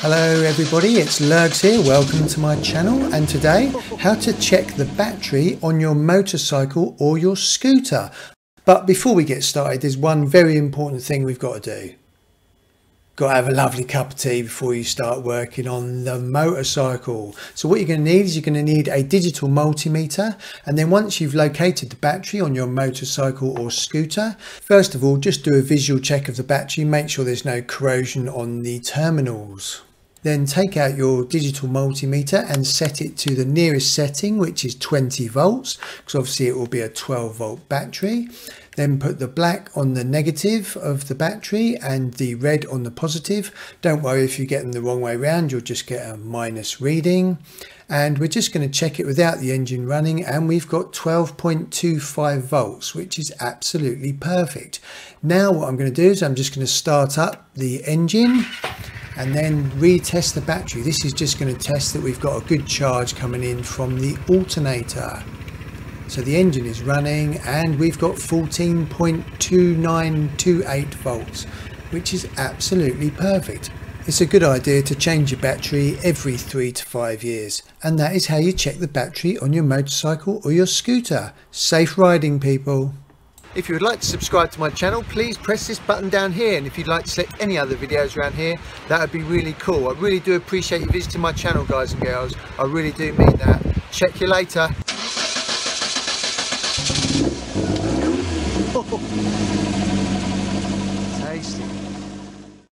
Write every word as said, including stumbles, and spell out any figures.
Hello everybody, it's Lurgs here, welcome to my channel, and today how to check the battery on your motorcycle or your scooter. But before we get started, there's one very important thing we've got to do. Got to have a lovely cup of tea before you start working on the motorcycle. So what you're going to need is you're going to need a digital multimeter, and then once you've located the battery on your motorcycle or scooter, first of all just do a visual check of the battery, make sure there's no corrosion on the terminals. Then take out your digital multimeter and set it to the nearest setting, which is twenty volts, because obviously it will be a twelve volt battery. Then put the black on the negative of the battery and the red on the positive. Don't worry if you get them the wrong way around, you'll just get a minus reading. And we're just going to check it without the engine running, and we've got twelve point two five volts, which is absolutely perfect. Now what I'm going to do is I'm just going to start up the engine and then retest the battery. This is just going to test that we've got a good charge coming in from the alternator. So the engine is running and we've got fourteen point two nine two eight volts, which is absolutely perfect. It's a good idea to change your battery every three to five years. And that is how you check the battery on your motorcycle or your scooter. Safe riding, people. If you would like to subscribe to my channel, please press this button down here. And if you'd like to select any other videos around here, that would be really cool. I really do appreciate you visiting my channel, guys and girls. I really do mean that. Check you later.